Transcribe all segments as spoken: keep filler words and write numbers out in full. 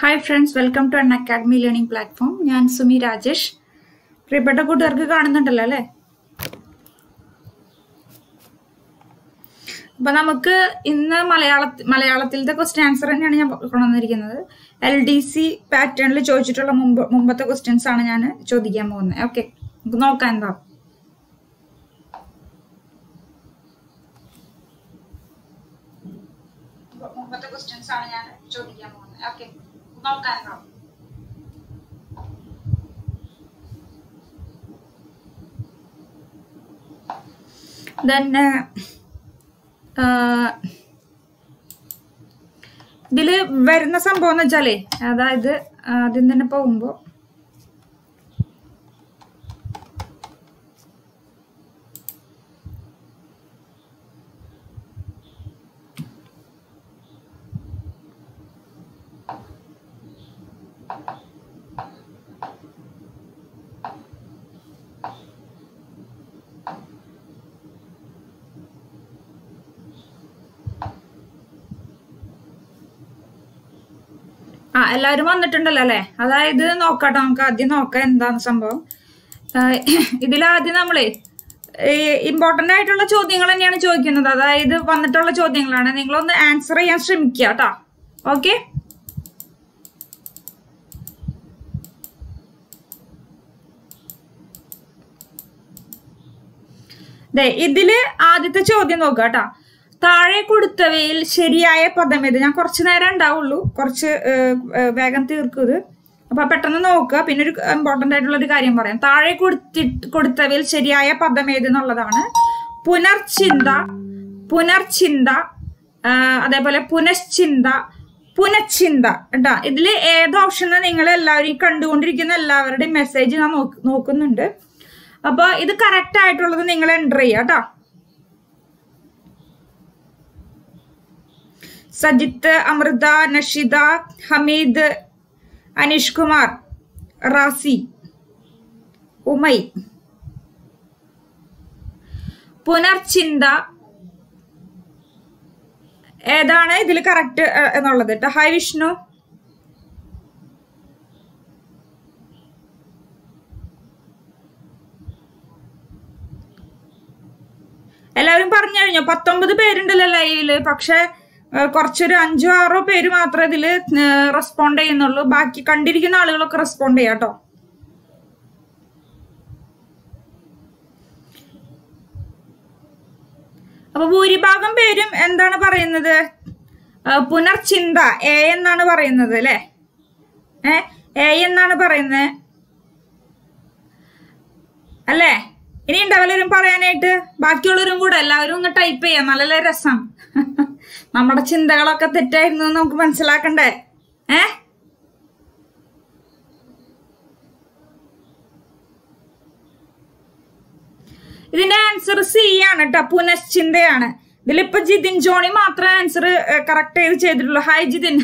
Hi friends, welcome to an Academy Learning Platform. I am Sumi Rajesh. You can see But I am going to question answer L D C pattern. I am going to question answer. Okay, no kind of. Okay, no kind of. Then. Uh, Uh, delay verna some bona jale, that uh, the Pombo എല്ലാരും വന്നിട്ടുണ്ടല്ലോ അല്ലേ അതായത് നോക്കട്ടോ നമുക്ക് ആദ്യം നോക്കാം എന്താണ് സംഭവം ഇതിൽ ആദ്യം നമ്മളെ ഇംപോർട്ടന്റ് ആയിട്ടുള്ള ചോദ്യങ്ങൾ തന്നെയാണ് ചോദിക്കുന്നത് അതായത് വന്നിട്ടുള്ള ചോദ്യങ്ങളാണ് നിങ്ങൾ ഒന്ന് ആൻസർ ചെയ്യാൻ ശ്രമിക്കുക ട്ടോ ഓക്കേ ദേ ഇതിൽ ആദ്യത്തെ ചോദ്യം നോക്കാം ട്ടോ താഴെ കൊടുത്തവയിൽ ശരിയായ പദം ഏത് ഞാൻ കുറച്ച് നേരം ഉണ്ടാവുള്ളൂ കുറച്ച് വേഗം തീർക്കുക അപ്പോൾ പെട്ടെന്ന് നോക്കുക പിന്നെ ഒരു ഇംപോർട്ടന്റ് ആയിട്ടുള്ള ഒരു കാര്യം പറയാം താഴെ കൊടുത്തവയിൽ ശരിയായ പദം ഏത് എന്നുള്ളതാണ് പുനർചിന്ത പുനർചിന്ത അതേപോലെ പുനശ്ചിന്ത പുനശ്ചിന്ത ട്ടാ ഇതിൽ ഏത് ഓപ്ഷൻ നിങ്ങൾ എല്ലാവരും കണ്ടുകൊണ്ടിരിക്കുന്ന എല്ലാവരുടെയും മെസ്സേജ് ഞാൻ നോക്കുന്നുണ്ട് അപ്പോൾ ഇത് കറക്റ്റ് ആയിട്ടുള്ളത് നിങ്ങൾ എൻ്റർ ചെയ്യുക ട്ടോ Sajit, Amrita, Nashida, Hamid, Anish Kumar, Rasi, Umay, Punarchinda. Edana, the correct and all of that. Hi Vishnu. Eleven partner, Patomba the parent, Lele Paksha. Corcher and Jaro Perimatra Dilit respond in the Baki Kandikinal correspond at all. A Buri Bagam Perim and then a parana the Punarchinda, A and Nana Parana the Le A and Nana Parana Ale. In Indavalim Paranate, Baculum would allow the type A and Alera sum. നമ്മുടെ ചിന്തകളൊക്കെ തെറ്റായിരുന്നു നമുക്ക് മനസ്സിലാക്കണ്ടേ ഏ ഇതിന്റെ answer C ആണ് ട്ടോ പുനശ്ചിന്തയാണ് ഇതിലിപ്പോ ജിതിൻ ജോണി മാത്രമേ ആൻസർ കറക്റ്റ് ആയി ചെയ്തിട്ടുള്ളൂ ഹൈ ജിതിൻ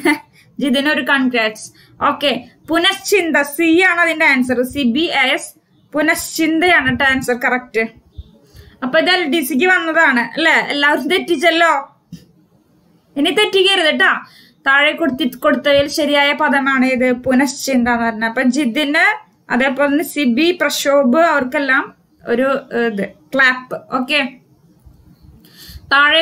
ജിതിൻ ഒരു കൺഗ്രാറ്റ്സ് ഓക്കേ പുനശ്ചിന്ത സി ആണ് അതിന്റെ ആൻസർ സി ബി എസ് പുനശ്ചിന്തയാണ് ട്ടോ ആൻസർ കറക്റ്റ് അപ്പോൾ ഇത് എൽ ഡി സി ക്ക് വന്നതാണ് അല്ലേ എല്ലാവരും തെറ്റിച്ചല്ലോ Any that together the da Tare Kurtil Sharia Padamane the Punashinda Pajidina Adapon Sibi Prashoba or Kalam or the clap. Okay. Tare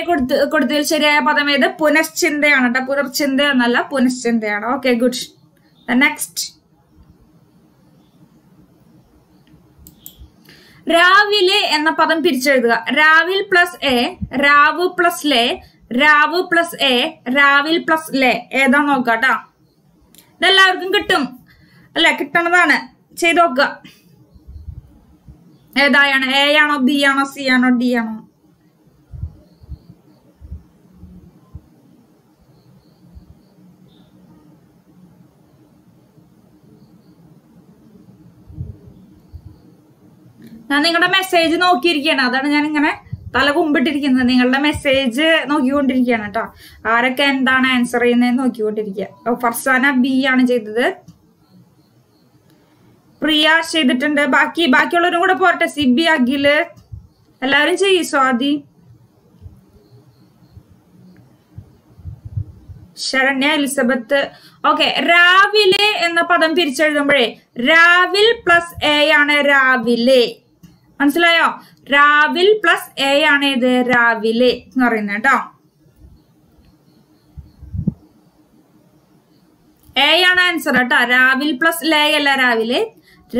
Kurtil Sharia Padame the Punashin there and a Purchin there and a Punashin there. Okay, good. The next Ravile and the Padam picture Ravil plus A Ravu plus Le. Ravu plus A, Ravil plus Le. Eda no gata. The Larkin Gutum. Lakitanavana. Chedoga. Edian, Ayano, Diano, Ciano, Diano. Nothing got a message, no Kirkana, than an Talakumbitikins, the message, no you did Yanata. Arakan Dana answer in no you did yet. Oh, Farsana B. Yanjid Priya shaded tender Baki, Bakula, no good port a Sibia Gillet. A larynge is Sadi Sharanya Elizabeth. Okay, Ravile enna padam pirichezhuthumbole Ravil plus A aanu Ravile. Manasilayo? Ravil plus A aanu idu Ravile ennu parayunnu ട്ടോ. A aanu answer ട്ടോ. Ravil plus Le alla Ravile.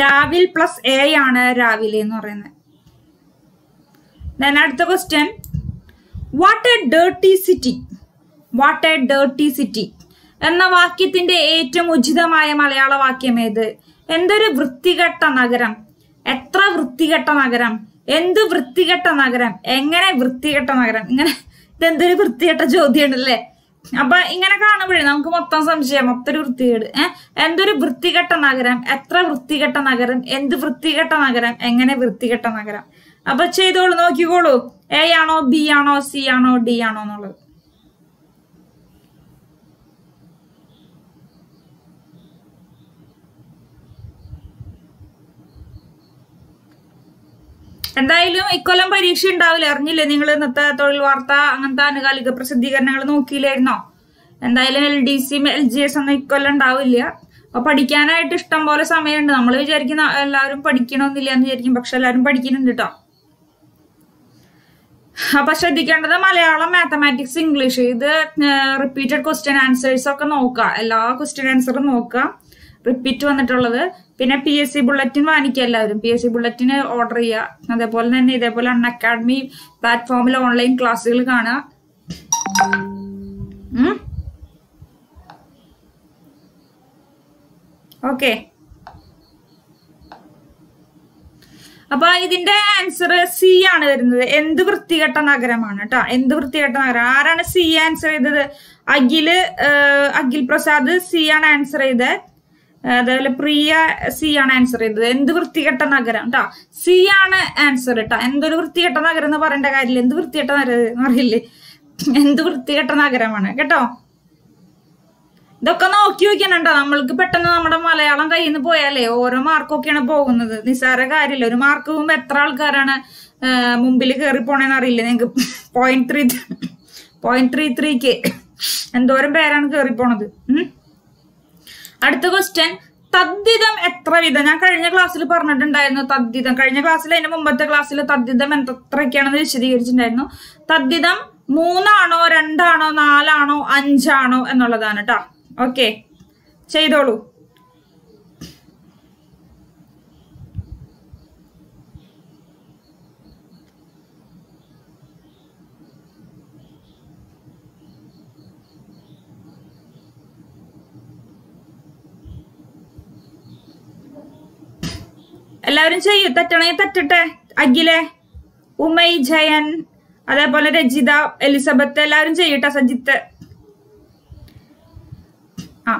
Ravil plus A aanu Ravile ennu parayunnu. Then അടുത്ത question. What a dirty city. What a dirty city. എന്ന വാക്യത്തിന്റെ ഏറ്റവും ഉചിതമായ മലയാള വാക്യം ഏത്? എന്തൊരു വൃത്തികെട്ട നഗരം, എത്ര വൃത്തികെട്ട നഗരം, എന്ത് വൃത്തികെട്ട നഗരം, എങ്ങനെ വൃത്തികെട്ട നഗരം, ഇങ്ങനെ ഇതെന്തൊരു വൃത്തികെട്ട ചോദ്യമാണല്ലേ. അപ്പൊ ഇങ്ങനെ കാണുമ്പോഴേ നമുക്ക് മൊത്തം സംശയം, മൊത്തം ഒരു വൃത്തികേട്. ഏഹ് എന്തൊരു വൃത്തികെട്ട നഗരം, എത്ര വൃത്തികെട്ട നഗരം, എന്ത് വൃത്തികെട്ട നഗരം, എങ്ങനെ വൃത്തികെട്ട നഗരം. അപ്പൊ ചെയ്തോളൂ, നോക്കിക്കോളൂ. എ ആണോ, ബി ആണോ, സി ആണോ, ഡി ആണോ എന്നുള്ളത്. എന്തായാലും ഇക്കൊല്ലം പരീക്ഷ ഉണ്ടാവില്ല, അറിഞ്ഞില്ലേ നിങ്ങൾ? ഇന്നത്തെ തൊഴിൽ വാർത്ത അങ്ങനത്തെ ആനുകാലിക പ്രസിദ്ധീകരണങ്ങൾ നോക്കിയില്ലായിരുന്നോ? എന്തായാലും എൽ ഡി സിയും എൽ ജി എസ് ഒന്നും ഇക്കൊല്ലം ഉണ്ടാവില്ല. അപ്പൊ പഠിക്കാനായിട്ട് ഇഷ്ടം പോലെ സമയമുണ്ട്. നമ്മൾ വിചാരിക്കുന്ന എല്ലാവരും പഠിക്കണമെന്നില്ല എന്ന് വിചാരിക്കും, പക്ഷെ എല്ലാവരും പഠിക്കുന്നുണ്ട് കേട്ടോ. അപ്പൊ ശ്രദ്ധിക്കേണ്ടത് മലയാളം, മാത്തമാറ്റിക്സ്, ഇംഗ്ലീഷ് ഇത് റിപ്പീറ്റഡ് ക്വസ്റ്റ്യൻ ആൻസേഴ്സ് ഒക്കെ നോക്കുക, എല്ലാ ക്വസ്റ്റ്യൻ ആൻസറും നോക്കുക, റിപ്പീറ്റ് വന്നിട്ടുള്ളത്. പിന്നെ പി എസ് സി ബുള്ളറ്റിൻ വാങ്ങിക്കുക എല്ലാവരും, പി എസ് സി ബുള്ളറ്റിന് ഓർഡർ ചെയ്യുക. അതേപോലെ തന്നെ ഇതേപോലെ അൺ അക്കാഡമി പ്ലാറ്റ്ഫോമിൽ ഓൺലൈൻ ക്ലാസ്സുകൾ കാണുക. ഓക്കെ, അപ്പൊ ഇതിന്റെ ആൻസർ സി ആണ് വരുന്നത്. എന്ത് വൃത്തികെട്ട നഗരമാണ് കേട്ടോ, എന്ത് വൃത്തികെട്ട നഗരം. ആരാണ് സി ആൻസർ ചെയ്തത്? അഖില്, അഖിൽ പ്രസാദ് സി ആണ് ആൻസർ ചെയ്തത്. അതേപോലെ പ്രിയ സി ആണ് ആൻസർ ചെയ്തത്. എന്ത് വൃത്തികെട്ട നഗരം കേട്ടോ, സി ആണ് ആൻസർ കേട്ടോ. എന്തൊരു വൃത്തികെട്ട നഗരം എന്ന് പറയേണ്ട കാര്യമില്ല, എന്ത് വൃത്തികെട്ട നഗരം എന്ന് പറയില്ലേ, എന്ത് വൃത്തികെട്ട നഗരമാണ് കേട്ടോ. ഇതൊക്കെ നോക്കി വെക്കാനുണ്ടോ? നമ്മൾക്ക് പെട്ടെന്ന് നമ്മുടെ മലയാളം കയ്യിൽ നിന്ന് പോയാലേ ഓരോ മാർക്കൊക്കെയാണ് പോകുന്നത്, നിസ്സാര കാര്യമില്ല. ഒരു മാർക്ക് പോകുമ്പോൾ എത്ര ആൾക്കാരാണ് മുമ്പിൽ കയറി പോണേന്ന് അറിയില്ലേ നിങ്ങൾക്ക്? പോയിന്റ് ത്രീ പോയിന്റ് ത്രീ ത്രീക്ക് എന്തോരം പേരാണ് കയറി പോണത്. ഉം അടുത്ത ക്വസ്റ്റ്യൻ, തദ്ധിതം എത്ര വിധം. ഞാൻ കഴിഞ്ഞ ക്ലാസ്സിൽ പറഞ്ഞിട്ടുണ്ടായിരുന്നു തദ്ധിതം, കഴിഞ്ഞ ക്ലാസ്സിൽ, അതിന്റെ മുമ്പത്തെ ക്ലാസ്സിൽ തദ്ധിതം എത്രയൊക്കെയാണെന്ന് വിശദീകരിച്ചിട്ടുണ്ടായിരുന്നു. തദ്ധിതം മൂന്നാണോ, രണ്ടാണോ, നാലാണോ, അഞ്ചാണോ എന്നുള്ളതാണ് കേട്ടോ. ഓക്കെ, ചെയ്തോളൂ. എല്ലാവരും ചെയ്യൂ, തെറ്റണെങ്കിൽ തെറ്റട്ടെ. അഖിലെ, ഉമൈ, ജയൻ, അതേപോലെ രജിത, എലിസബത്ത് എല്ലാവരും ചെയ്യട്ടെ. സജിത്ത്. ആ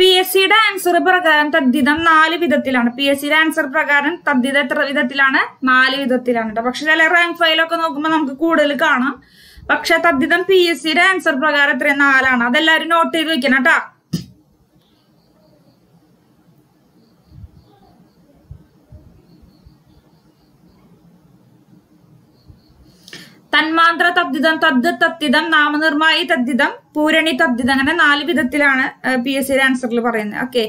പി എസ് സിയുടെ ആൻസർ പ്രകാരം തദ്ധിതം നാല് വിധത്തിലാണ്. പി എസ് സിയുടെ ആൻസർ പ്രകാരം തദ്ധിതം എത്ര വിധത്തിലാണ്? നാല് വിധത്തിലാണ് കേട്ടോ. പക്ഷെ ചില റാങ്ക് ഫയലൊക്കെ നോക്കുമ്പോൾ നമുക്ക് കൂടുതൽ കാണാം. പക്ഷെ തദ്ധിതം പി എസ് സിയുടെ ആൻസർ പ്രകാരം എത്രയും നാലാണ്. അതെല്ലാവരും നോട്ട് ചെയ്ത് വെക്കണം കേട്ടോ. തന്മാന്ത്ര തദ്ധിതം, തദ് തദ്ധിതം, നാമനിർമ്മായി തദ്ധിതം, പൂരണി തദ്ധിതം, അങ്ങനെ നാല് വിധത്തിലാണ് പി എസ് സിയുടെ ആൻസറിൽ പറയുന്നത്. ഓക്കെ,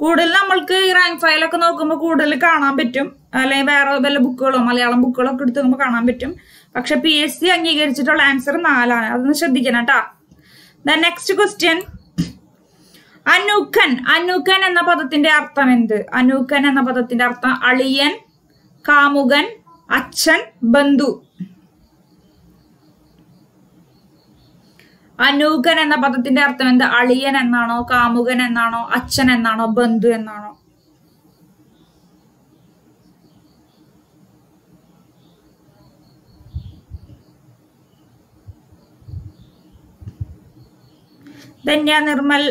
കൂടുതൽ നമ്മൾക്ക് ഈ റാങ്ക് ഫയലൊക്കെ നോക്കുമ്പോൾ കൂടുതൽ കാണാൻ പറ്റും, അല്ലെങ്കിൽ വേറെ വല്ല ബുക്കുകളോ മലയാളം ബുക്കുകളോ ഒക്കെ എടുത്ത് നോക്കുമ്പോൾ കാണാൻ പറ്റും. പക്ഷെ പി എസ് സി അംഗീകരിച്ചിട്ടുള്ള ആൻസർ നാലാണ്, അതൊന്ന് ശ്രദ്ധിക്കണം കേട്ടോ. ദ നെക്സ്റ്റ് ക്വസ്റ്റ്യൻ, അനൂക്കൻ. അനൂക്കൻ എന്ന പദത്തിന്റെ അർത്ഥം എന്ത്? അനൂക്കൻ എന്ന പദത്തിന്റെ അർത്ഥം അളിയൻ, കാമുകൻ, അച്ഛൻ, ബന്ധു. അനൂകൻ എന്ന പദത്തിന്റെ അർത്ഥം എന്താ? അളിയൻ എന്നാണോ, കാമുകൻ എന്നാണോ, അച്ഛൻ എന്നാണോ, ബന്ധു എന്നാണോ? ധന്യ, നിർമ്മൽ,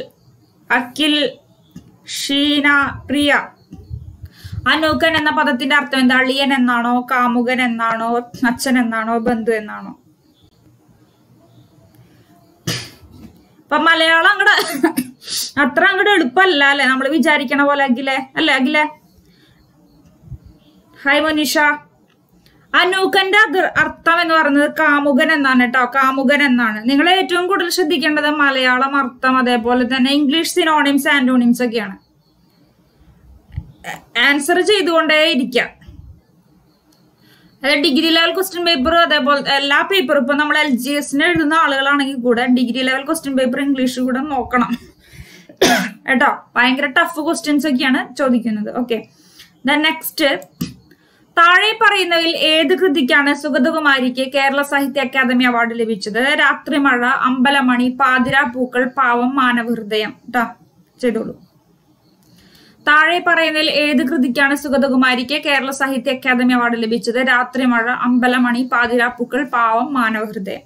അഖിൽ, ഷീന, പ്രിയ. അനൂകൻ എന്ന പദത്തിന്റെ അർത്ഥം എന്താ? അളിയൻ എന്നാണോ, കാമുകൻ എന്നാണോ, അച്ഛൻ എന്നാണോ, ബന്ധു എന്നാണോ? അപ്പൊ മലയാളം അങ്ങോട്ട് അത്ര അങ്ങോട്ട് എളുപ്പമല്ല അല്ലെ നമ്മൾ വിചാരിക്കണ പോലെ. അഖിലെ അല്ലെ, അഖിലെ, hi Monisha. Anukanda Arthavan or Kamugan and Nanata, Kamugan and Nan. Ningla Tunku should be under the Malayalam Arthama, the Politan, English synonyms and antonyms again. Answer Jidunda Edica. A degree level question paper, the la paper, Panamal L G S, Nedunal, good at degree level question paper, English good and Mokanam. At all, buying a tough questions again, Chodikan. Okay. The next step. താഴെ പറയുന്നതിൽ ഏത് കൃതിക്കാണ് സുഗതകുമാരിക്ക് കേരള സാഹിത്യ academy award ലഭിച്ചത്? രാത്രിമഴ, അമ്പലമണി, പാതിരാ പൂക്കൾ, പാവം, മാനവഹൃദയം. ട്ടാ ചെയ്തോളൂ. താഴെ പറയുന്നതിൽ ഏത് കൃതിക്കാണ് സുഗതകുമാരിക്ക് കേരള സാഹിത്യ അക്കാദമി അവാർഡ് ലഭിച്ചത്? രാത്രിമഴ, അമ്പലമണി, പാതിരാ പൂക്കൾ, പാവം, മാനവഹൃദയം.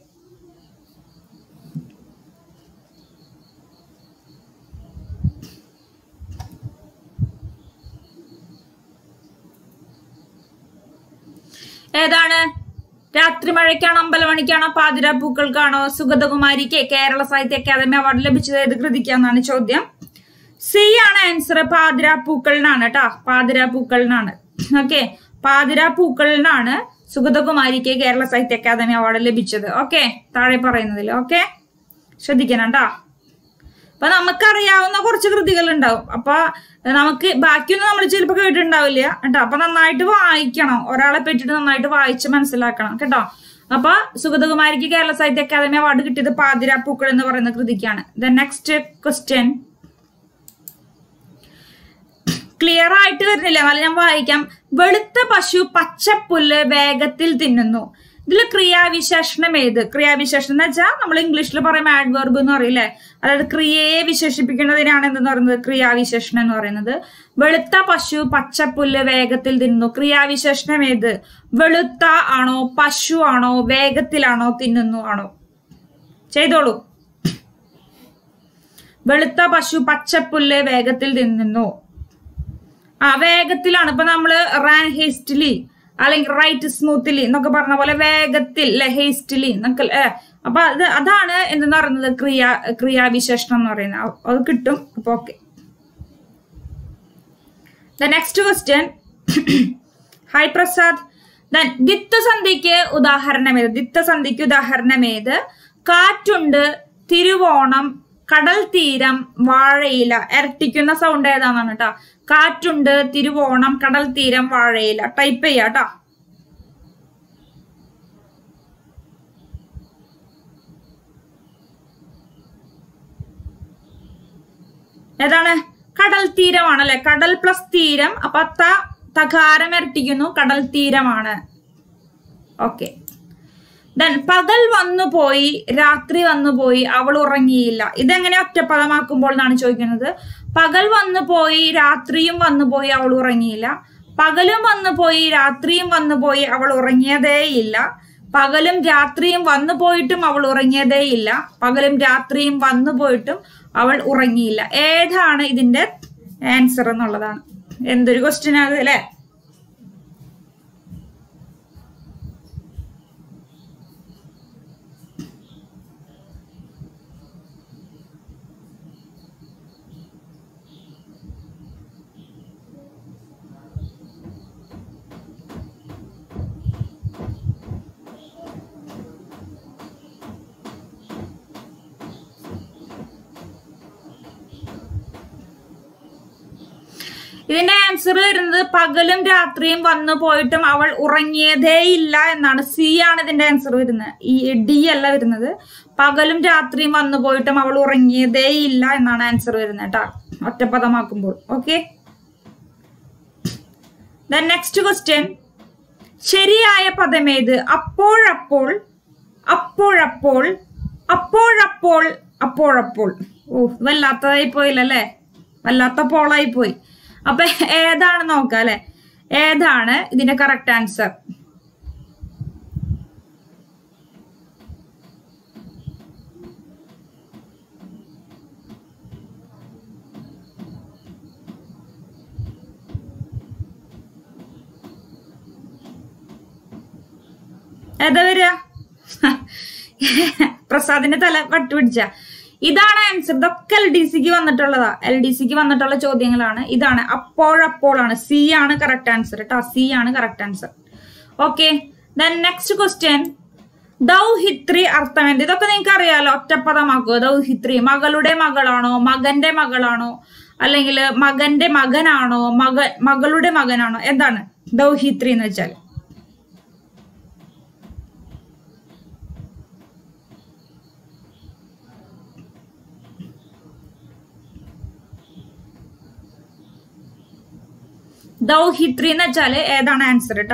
Edana Rathrimaricana, Balavanicana, Padra Pukalkano, Sugadagumari, Kerala Saite Academy, what Lebich the Kritikan and Chodia. See an answer Padra Pukal Nanata, Padra Pukal Nana. Okay, Padra Pukal Nana, Sugadagumari, Kerala Saite Academy, what Lebich. Okay, Tareparanil, okay? Shadikananda. But I'm a carrier, no more chickrigal and down. Apa, then I'm a back, you know, I'm a chilpacate and Davilia, and upon a night of Icana, or allopated on the night of Ichaman Silakana. Kata. Apa, Sugadagumari Kerala Saite Academy, what did the Padira Puka and the Varana Kritikana? The next question clear right to Rilavalina Vaikam, Veditha Pashu Pachapule Vagatil Tinano. The Kriya Vishashna made the Kriya Vishashna Jam, English Laparam adverb nor relay. I'll create Vishashi begin another and the Kriya Vishashna or another. Velutta Pashu, Pacha Pulle Vegatil Dino, Kriya Vishashna made the Velutta Ano, Pashu Ano, Vegatilano, Tinano Ano. Chedolu Velutta Pashu, Pacha Pulle Vegatil Dino. A Vegatilana Panamla ran hastily. I right smoothly, Nokaparnavala Vegatil, hastily, Nuckle air. About the Adana in the northern the Kriya Kriya Visheshna or in all good to pocket. The next question Hi Prasad. Then Ditta Sandike Uda Harname, Ditta Sandikuda Harname, the Katunda, Thiruvonam, Kadal Thiram, Varela, Erticuna sound Danata. കാറ്റുണ്ട് തിരുവോണം കടൽ തീരം വാഴയില type ചെയ്യാട്ടോ ഏതാണ് കടൽ തീരമാണല്ലേ കടൽ plus തീരം അപ്പോൾ ത തകാരം എർട്ടിക്കുന്നു കടൽ തീരമാണ് ഓക്കേ ദൻ പകൽ വന്നു പോയി രാത്രി വന്നു പോയി അവൾ ഉറങ്ങിയില്ല ഇതെങ്ങനെ ഒറ്റ പദമാക്കുമ്പോൾ എന്നാണ് ചോദിക്കുന്നത് Pagal one the boy, Ratrium one the boy, Avurangilla. Pagalum one the boy, Ratrium one the boy, Avuranga de illa. Pagalum Jatrium one the poetum, Avuranga de illa. Pagalum Jatrium one the poetum, Avurangilla. Eight hana in death, answer another than. And the question as a left. ഇതിന്റെ answer വരുന്നത് പകലും രാത്രിയും വന്നു പോയിട്ടും അവൾ ഉറങ്ങിയതേ ഇല്ല എന്നാണ് C ആണ് ഇതിന്റെ ആൻസർ വരുന്നത് ഈ ഡി അല്ല വരുന്നത് പകലും രാത്രിയും വന്നു പോയിട്ടും അവൾ ഉറങ്ങിയതേ ഇല്ല എന്നാണ് ആൻസർ വരുന്നത് ട്ടാ ഒറ്റപദമാക്കുമ്പോൾ ഓക്കേ ദെൻ നെക്സ്റ്റ് ക്വസ്റ്റ്യൻ ശരിയായ പദം ഏത് അപ്പോഴപ്പോൾ അപ്പോഴപ്പോൾ അപ്പോഴപ്പോൾ അപ്പോഴപ്പോൾ ഓ വല്ലാത്തതായി പോയില്ലല്ലേ വല്ലാത്ത പോളായി പോയി Up a dana no gale. A dana is the correct answer. Adaviria Prasadinatala, but twidja. ഇതാണ് ആൻസർ ഇതൊക്കെ എൽ ഡി സി ക്ക് വന്നിട്ടുള്ളതാ എൽ ഡി സി ക്ക് വന്നിട്ടുള്ള ചോദ്യങ്ങളാണ് ഇതാണ് അപ്പോൾ അപ്പോൾ ആണ് സി ആണ് കറക്റ്റ് ആൻസർ ട്ടോ സി ആണ് correct answer okay Then next question. Thou hitri arthamen. This is the Thou hitri. Magalude magalano. Magande magalano. Alangile magande maganano. Magalude maganano. Edana. Thou hitri nachal. Thou hitri nachale. Edana answer it.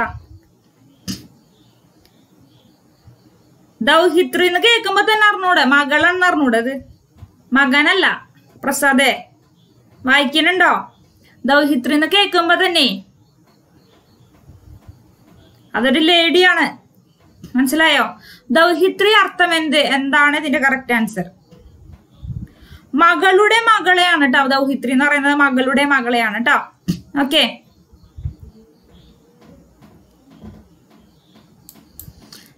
Thou hitri in the cake, Matanarnoda, Magalan Narnoda, Maganella, Prasade, Viking and Daw. Thou hitri in the cake, Matani. Other delay, Diana Mansalayo. Thou hitri Artamende and Dana is the correct answer. Magalude Magalayanata, thou hitrina and the Magalude Magalayanata. Okay.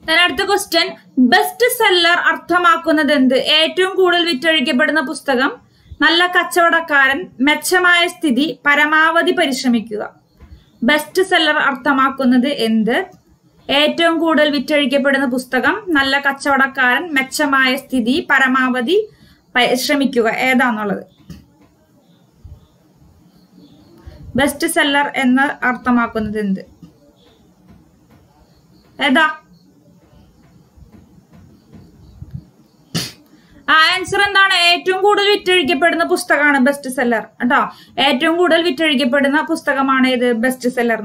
Then at the question, best seller Arthamakunadend, Etum Kudal Victory Gibadana Pustagam, Nalla Kachavadakaran, Mechamaya Stidi, Paramavadi Parishamikula. Best seller Arthamakunade in the Etum Kudal Victory Gibadana Pustagam, Nalla Kachavadakaran, Mechamaya Stidi, Paramavadi Parishamikula, Edanolad. Best seller in the Arthamakunadend. Eda. Answer and then a tungoodal victory kept in the Pustagana best seller. And a tungoodal victory kept in the Pustagamana the best seller.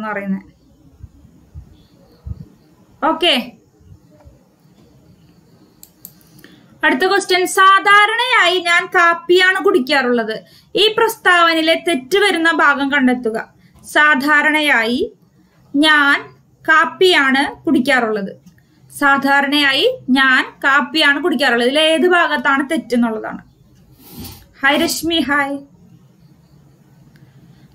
Okay. At the question Sadarana Ainan Kapiana Kudikarula. E Prastavanile Tetiverna Bagan Kandatuga. Sadharana Ai Nyan Kapiana Kudikarula. Sadharnai, Nyan, Kapi and Kudikarala, lay the Bagatana Tetinoladana. Hi Rashmi, hi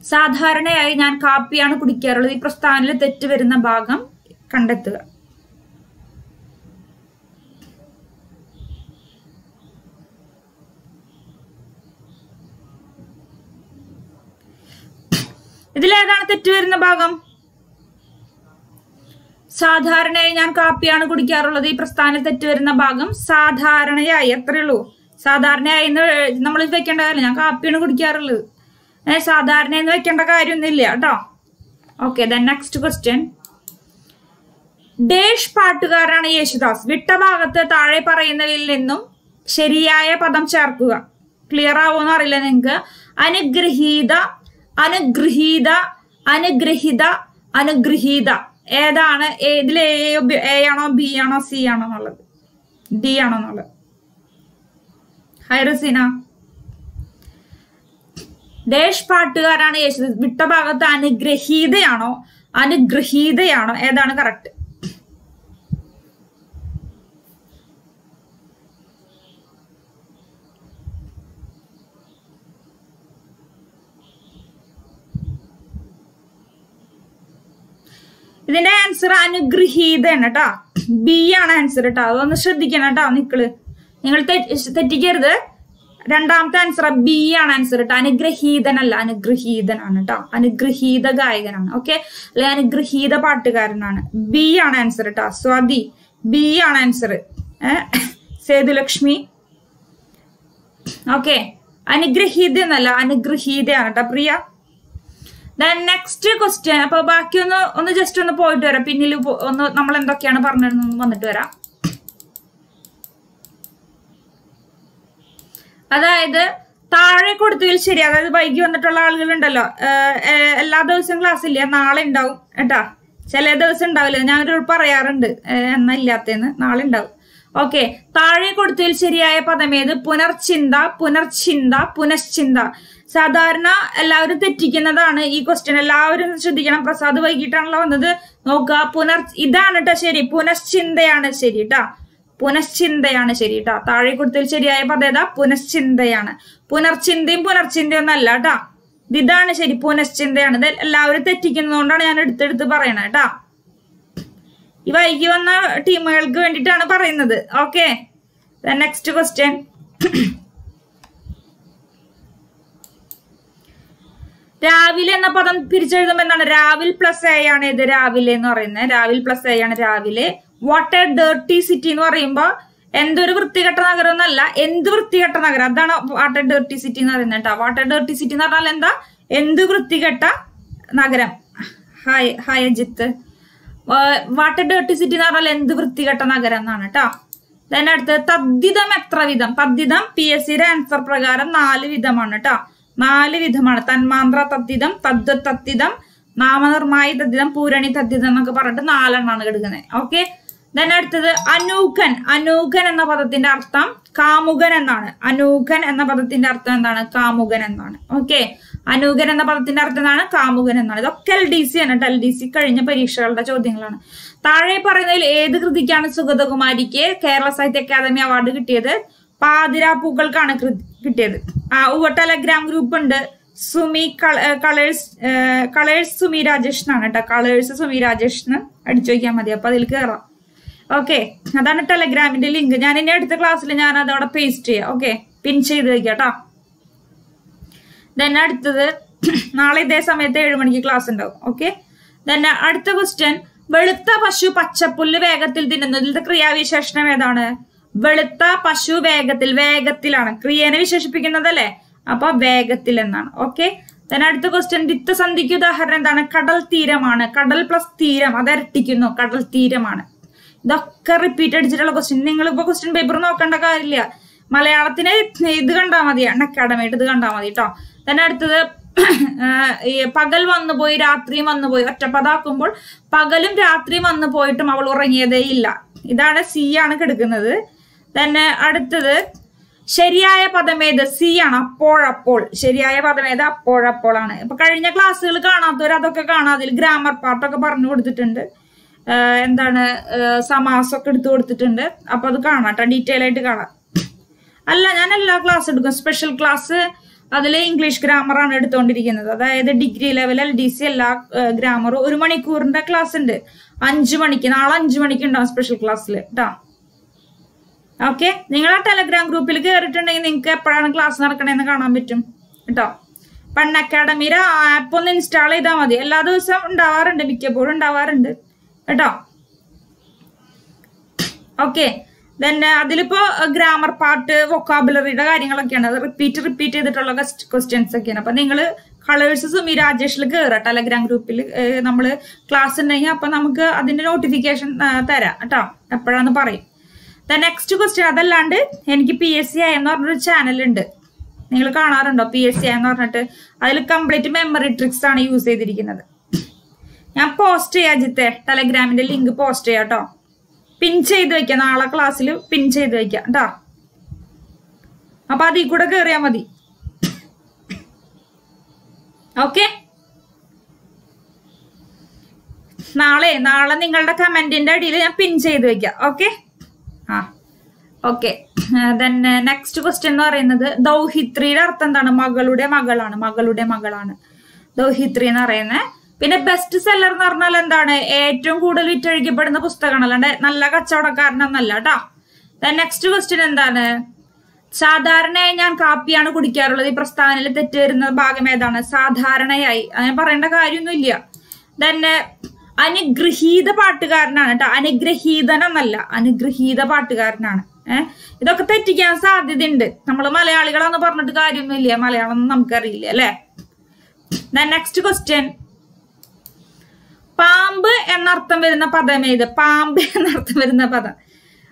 Sadharnai, Nyan, Kapi and Kudikarali, Prostanle Tetivir in the Bagam, conductor. The Ladana Tetivir in the Bagam. Sadharana and Kapiana could carol the prastana that were in the bagam, Sadharana Yatrilu, Sadharana in the number of vacant island, Kapiana could carol. And Sadharana in the Kandaka in the Liata. Okay, then next question. Desh Partugarana Yeshidas, Vitabagata Tarepara in the Lindum, Sheriaya Padam Charkua, Clearavona Rilanenga, Anagrihida, Anagrihida, Anagrihida, Anagrihida. Edana, Edle, Ayano, Biano, Ciano, Diano. Hirosina Desh Parturan Ash, Vitabagata, and Grehideano, and Grehideano, Edana correct. Then answer Anugrihida Nata. B an answer at all on the Shadikanata Nicol. You will take together random answer B an answer at Anagrihida and Anagrihida Anata. Anagrihida Gaigan. Okay, Lanagrihida Partagaran. B an answer at us. Swadi B an answer. Eh, say the Lakshmi. Okay, Anagrihida Nala, Anagrihida Anata Priya. Then next question, appo baaki onnu just onnu poyittu vara pinnil onnu nammal endokkiyana parnirunnu vannittu vara adayithu taare koduthil seri adayithu baiki vannittulla aalukal undallo ella divasam class illa naale undavum etta chela divasam undavilla njan oru parayarundu enna illathenu naale undavum okay taare koduthil seriyaya padam edu punarchinda punarchinda punaschinda Sadarna allowed the Tikanadana, E. question allowed in the Shadikana Prasada by Gitan Lavanda, Noka, Punas Idana Sheri, Punas Chin the Anaserita, Punas Chin the Anaserita, Tarikut Seria Padeda, Punas Chin the Yana, Punar Chin the Punar Chin the Lada, Didana Sheri, Punas Chin the Another, allowed the Tikanona and the Baranata. If I give on a team, I'll go and return a paranother. Okay, the next question. Ravil and upon picture them and Ravil plus Ayane, the Ravile Norena, Ravil plus Ayana Ravile. What a dirty city in Warimba, Endur theatre Nagaranala, Endur theatre Nagarana, what a dirty city in Arenata, what a dirty city in Aralenda, Endur theatre Nagaram. Hi, hi, Jit. What a dirty city in Aralend, the theatre Nagaranata. Then at the Tadidam Actravidam, Padidam, P S C answer Pragaram, Nali Vidamanata. Nali with Manatan Mandra Tatidam, Tadda Tatidam, Naman or Mai Tadidam, Purani Tatidam, Nala Nanagane. Okay, then at the Anukan, Anukan and the Patatinartam, Kamugan and Nana, Anukan and the Patatinartan, Kamugan and Nana. Okay, Anugan and the Patatinartan, Kamugan and Nana, L D C and L D C, Karina Perishal, the Chodinglana. Tare Paranel, Ed the Kanasuga the Kumadike, Kerala Site Academy Award together, Padira Pukal Kanakrit. Our telegram group and Sumi colors, colors Sumi Rajesh at a colors Sumi Rajesh at Joyamadia Padilkara. Okay, another telegram in the link. Janine the class Linana dot a pastry. Okay, pinche the geta. Then add the Nale desa method when you class and okay. Then add the question, Vedata Pashu Pacha Pulivagatil dinner, the Kriavishashna Vedana. Vedata Pashu Vagatil Vagatilana. Krianavish begin another Apa Vagatilanan. Okay. Then at the question did the Sandiku the Harandana cuddle theoremana, cuddle plus theorem, other ticuno, cuddle theoremana. The repeated general question, Ningle question by Bruno Kandakaria. Malayatine, the Gandamadi, and Academy to the Gandamadi. Then at the Pagal on the boy, Rathrim on the boy, Tapada Kumbul, Pagalim Rathrim on the boy to Mavalorania the Illa. Idana sea and a then add to the Sheriaya Padame the sea and a poor apple. Sheriaya Padame the poor apolana. Pacarina class, Ilkana, Duradokana, the grammar part of a nude the tender, and then some socket door the tender, Apadukana, a detailed gana. Alla class, special class, other English grammar and editon together, the degree level L D C grammar, Urmanikur in the class and Anjumanikin, Alanjumanikin special class. Okay, ningala telegram group il kerittundengi ninge eppadana class nadakkane kaanan pittum ട്ടോ Pan Academy ra app on install edha madi ella divasam undavarunde mikkapol undavarunde ട്ടോ Okay, then adil ipo grammar part vocabulary da kaaryangalokkeana adu repeat repeat cheyidittulla questions okkeana appo ningalu colors Sumi Rajesh il keera telegram group il nammal class undengi appo namukku adinte notification thara ട്ടോ eppalanu parayum. The next question is P S C I am not channel. You will P S C I am not complete memory tricks. I will post the telegram link. Post the pin. The class will pin. The okay. Okay. Ah, okay. Uh, then uh, next question or another though he three are than Magalude Magalana, Magalude Magalana. Though he three are in a pin a best seller Narnalandana, a tum good literary gibbon the Pustaganalanda, Nalaga Chada Karna Nalada. The next question and then Sadharna and Kapiana could carol the Prastan, let the tear in the Bagamedana, Sadharna, and Parenda Karunulia. Then uh, Anigrihi the Partigarnana, Anigrihi the Namala, Anigrihi the Partigarnana. Eh? The Cathetian Sad didn't it. Namalaya on the partner to guide you, Milia, Malayan Namkarilla. The next question Pambe and Narthamirna Pada made the Pambe and Narthamirna Pada.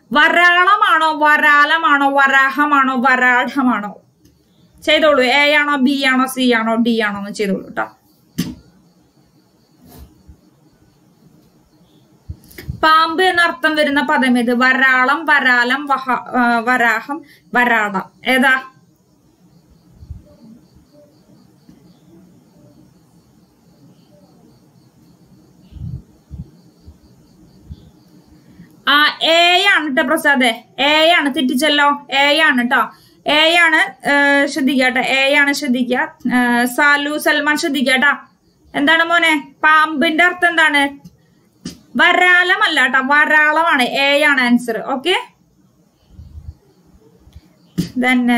Varalamano, Varalamano, Varahamano, Varadhamano. Chedolu, Ayano, Biano, Ciano, Diano, Chedoluta. Pambe and Artham were in the Padame, the Varalam, Varalam, Varaham, Varada. Eda Ayanata Prasade, Ayanat Titicello, Ayanata, Ayanat Shadigata, Ayanat Shadigat, Salu Salman Shadigata, and then a money, Pambinder than it. Varalam allata, Varalam and A and answer, okay? Then,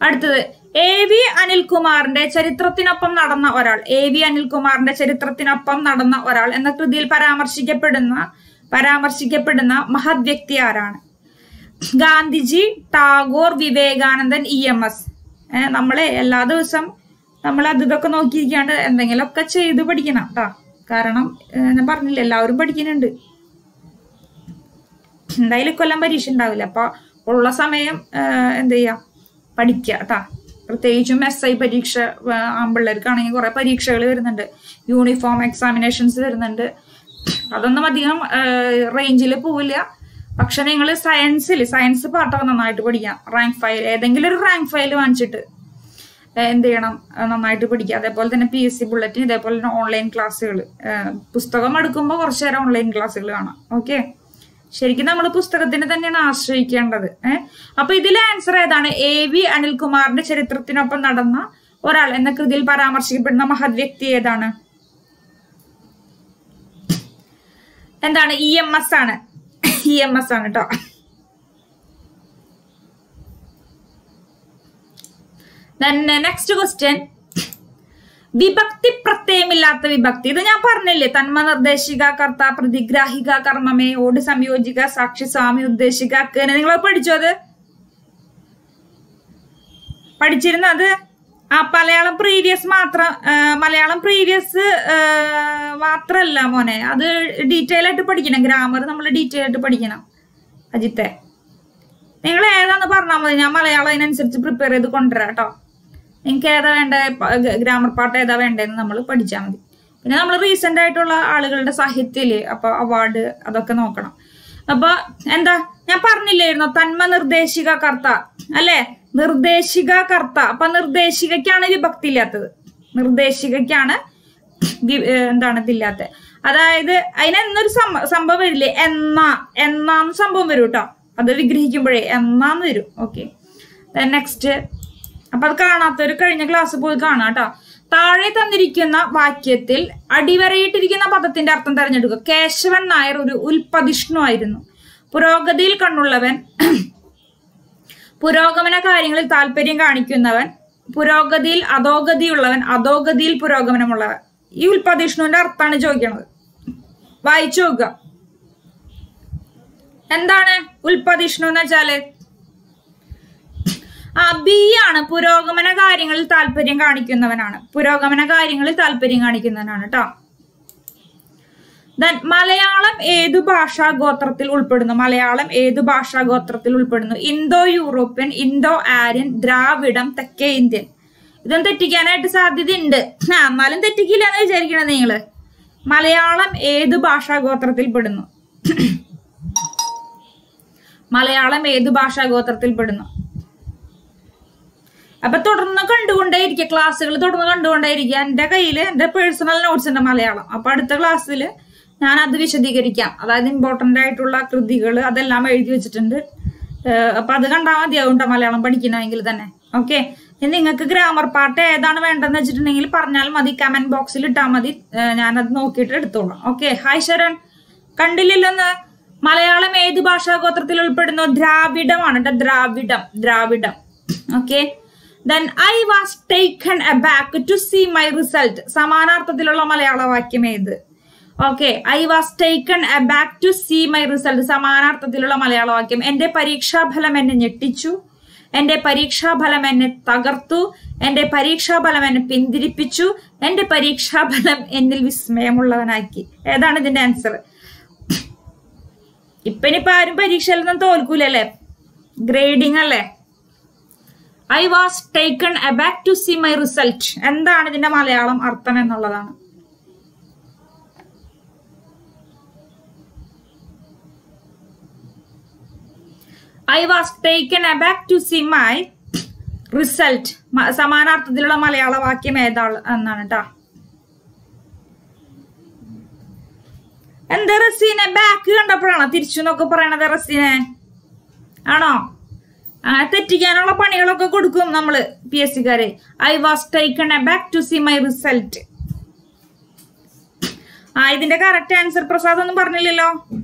at the A V Anil Kumarinte Charitratinapam Nadana Oral, A V Anil Kumarinte Charitratinapam Nadana Oral, and the Krudil Paramarshikapedana, Paramarshikapedana, Mahat Vyaktiarana Gandhiji, Tagore, Vivekanandan E M S, and Namale, Ladusam, Namala Dudakanoki and the Yelakache, the Badikina, Karanam, and the Barnil, Lauribakin and do Dilacolambarition Davilapa, Olasamayam, and the Padikata. പ്രത്യേകിച്ചും SI പരീക്ഷ ആമ്പിള്ളേർക്കാണെങ്കിൽ കുറേ പരീക്ഷകൾ വരുന്നുണ്ട് uniform examinations വരുന്നുണ്ട് അതൊന്നും അധികം റേഞ്ചിൽ പോവില്ല പക്ഷെ നിങ്ങൾ സയൻസിൽ സയൻസ് പാർട്ട് നന്നായിട്ട് പഠിക്കാം റാങ്ക് ഫയൽ ഏതെങ്കിലും ഒരു റാങ്ക് ഫയൽ വാങ്ങിച്ചിട്ട് എന്ത് ചെയ്യണം നന്നായിട്ട് പഠിക്കുക അതേപോലെ തന്നെ പിഎസ്സി ബുള്ളറ്റിൻ അതേപോലെ തന്നെ ഓൺലൈൻ ക്ലാസ്സുകൾ പുസ്തകം എടുക്കുമ്പോൾ കുറച്ച് നേരം ഓൺലൈൻ ക്ലാസ്സുകൾ കാണാം ഓക്കേ ശരിക്കും നമ്മൾ പുസ്തകത്തിനെ തന്നെയാണ് ആശ്രയിക്കേണ്ടത് ഏഹ് അപ്പോൾ ഇതിലെ ആൻസർ ഏതാണ് എവി അനിൽകുമാറിന്റെ ചരിത്രത്തിനൊപ്പം നടന്ന ഒരാൾ എന്ന കൃതിയിൽ പരാമർശിക്കപ്പെടുന്ന മഹത് വ്യക്തി ഏതാണ് എന്താണ് ഇഎംഎസ് ആണ് ഇഎംഎസ് ആണ് ട്ടോ then next question വിഭക്തി പ്രത്യയമില്ലാത്ത വിഭക്തി ഇത് ഞാൻ പറഞ്ഞില്ലേ തന്മനിർദ്ദേശിക കർത്താ പ്രതിഗ്രാഹിക കർമ്മമേ ഓട് സംയോജിക സാക്ഷി സ്വാമി ഉദ്ദേശിക അങ്ങനെ നിങ്ങൾ പഠിച്ചോ അത് പഠിച്ചിരുന്ന അത് ആ മലയാളം പ്രീവിയസ് മാത്രം മലയാളം പ്രീവിയസ് മാത്രല്ല മോനെ അത് ഡീറ്റെയിൽ ആയിട്ട് പഠിക്കണം ഗ്രാമർ നമ്മൾ ഡീറ്റെയിൽ ആയിട്ട് പഠിക്കണം അജിത്തെ നിങ്ങൾ ഏതാന്ന് പറഞ്ഞാൽ മതി ഞാൻ മലയാളം അതിനനുസരിച്ച് പ്രിപ്പയർ ചെയ്ത് കൊണ്ടുവരാം കേട്ടോ In Kerala, grammar part is done. Then we will study. Then we will recent that all the Sahitya award that can occur. Now, and that I am not telling you. Tanma nirdeshika karta. Alle nirdeshika karta. But nirdeshika kya na bhakti liyata. Nirdeshika kya na daana diliyata. That is, I am not sambhavi liye. Enna enna sambhavi ruta. That we grihi kibare enna viru. Okay. Then next. Apakana Turkana class of Bulganata. Taratan Rikina Vakyatil Adiverated Patatinatantarnaduka Keshavan Nair Ulpadishnoidino. Purogadil Kanulavan Purogamana Karingal Talpering Anikunavan Purogadil Adogadilavan Adogadil Purogamanamula Ulpadishno Tanajogan Vaichoga and then Ulpadishno Najale. Abiyana Purogamana Garingal Talpering Anikunavanana. Purogamana Garingal Talpering Anikunanata. Then Malayalam Edu Basha Gotratil Ulpurno, Malayalam Edu Basha Gotratil Ulpurno, Indo European, Indo Aryan, Dravidam, Take Indian. Then the Tiganet Sadidinde. Now Malan the Tikila Jerkin England. Malayalam Edu Basha Gotratil Pudano. Malayalam Edu Basha Gotratil Pudano. But I can class, I can do personal notes in Malayalam. Apart from the class, I can do it. That's important. I can do it. I can do it. I can do it. Okay. If you have a grammar part, you can comment box. Okay. Hi, Sharon. Kandililana Malayalam Edu Basha Gotrathil Ulpadunnu Dravidam. Dravidam. Dravidam. Okay. Then I was taken aback to see my result. Samanarthathilulla Malayala vakyam edu. Okay, I was taken aback to see my result. Samanarthathilulla Malayala vakyam. Ende pariksha phalam enne nyettichu. Ende pariksha phalam enne tagarthu. Ende pariksha phalam enne pindiripichu. Ende pariksha phalam ennil vismayamullavanakki. Edana idinte answer. Ippani paarum parikshayilunnu tholkulalle. Grading alle. I was taken aback to see my result. And that is the Malayalam Artham and Nalladana. I was taken aback to see my result. Samanarthathilulla Malayala vakyam edana. And there is in a back and a prana. Tirchunoko prana there is in a. Ano. I was taken aback to see my result. I think the correct answer Prasadam Parnilillo.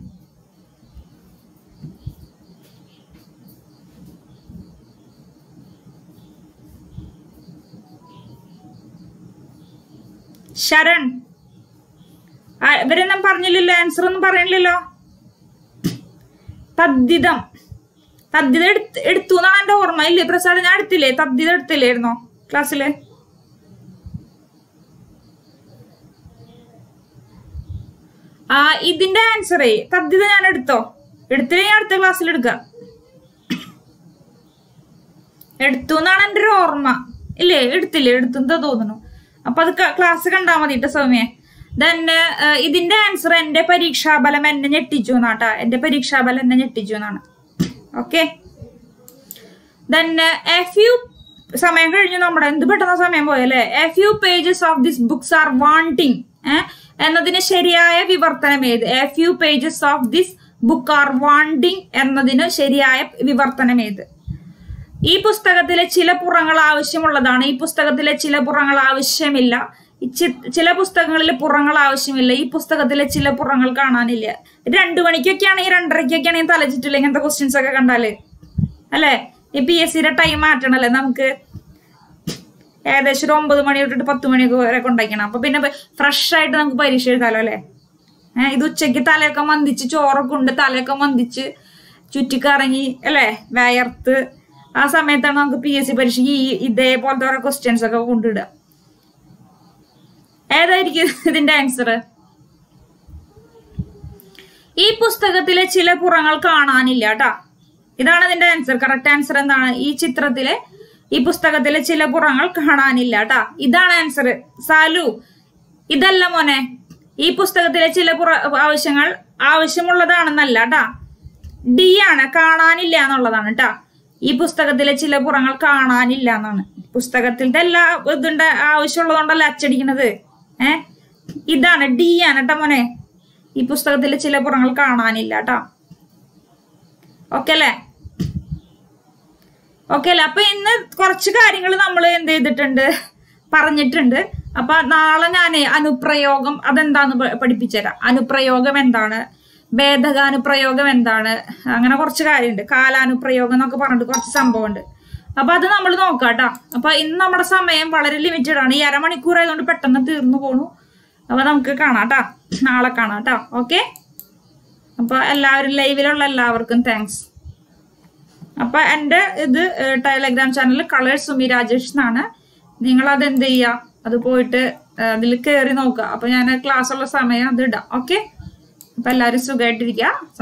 Sharon. I Berenam Parnililla and Surun Parenlillo Tadidam Tadid it tuna and over my leprosar and artile, Tadid Tilerno, Classile Ah, it didn't answer eh, Tadidan and Edto. It three are the class lidga. It tuna and Rorma. It tilted to the dodono. Upon the classic and Damadita Then uh, it in dance and the Periksha Balaman Netti Junata and the Periksha Balan Netti Junana. Okay. Then uh, a few some encourage number and the button of some memorial. A few pages of these books are wanting. Eh? And the Sheria Vivartana made a few pages of this book are wanting and the Sheria Vivartana made. E Pustagale Chila Purangala Vishimuladana, E Pustagale Chila Purangala Vishemilla. Chilla Pustagale Purangal Shimile, Pustagale Chilla Purangal Kananilla. It didn't do any can ear and recan intelligent to link in the questions like a candale. Ale, a P S C at time at an alanamke. Add the Shrombo the money to Patumanigo recondagana, but in a fresh side and by Shirale. I do check it ala command the chicho or Kundatale command the chi, Chutikarani, ele, where the Asa metanank P S C per she, they bought the questions like a wounded. ഇതിന്റെ answer ഈ പുസ്തകത്തിലെ ചില പുറങ്ങൾ കാണാനില്ല ട്ടാ ഇതാണ് ഇതിന്റെ answer correct answer എന്താണ് ഈ ചിത്രത്തിലെ ഈ പുസ്തകത്തിലെ ചില പുറങ്ങൾ കാണാനില്ല ട്ടാ ഇതാണ് ആൻസർ സാലു ഇതല്ല മോനെ ഈ പുസ്തകത്തിലെ ചില ആവശ്യങ്ങൾ ആവശ്യമുള്ളതാണെന്നല്ല ട്ടാ ഡി ആണ് കാണാനില്ല എന്നുള്ളതാണ് ട്ടാ ഈ പുസ്തകത്തിലെ ചില പുറങ്ങൾ കാണാനില്ല എന്നാണ് പുസ്തകത്തിൽതല്ല ഇതുണ്ട് ആവശ്യമുള്ളതുകൊണ്ടല്ല അച്ചടിക്കുന്നത് Eh? Idana D and a tamone. I pushed the chilla purangal carnanilla. Okay, la. Okay, la pain the corchica ringle number and they the tender parnit tender. Apart Nalanane, Anuprayogam, Adandan Padipichera, Anuprayogam and Dana, Bedagan Prayogam and Dana, Angana Corchica in the Kala Anuprayogam, Okapan to Corch some bond. About the number no cata. Upon in number some aim, but limited on Yaramani Kura on the pattern of the Nubono. Abadam Kanata, Nala Kanata, okay? Upon a loud level and laverkan thanks. Upon and the telegram channel colors Sumi Rajesh Nana, Ningala than the other poet, the Likerinoka, upon a class of Samaya, the okay? Upon Larisuga.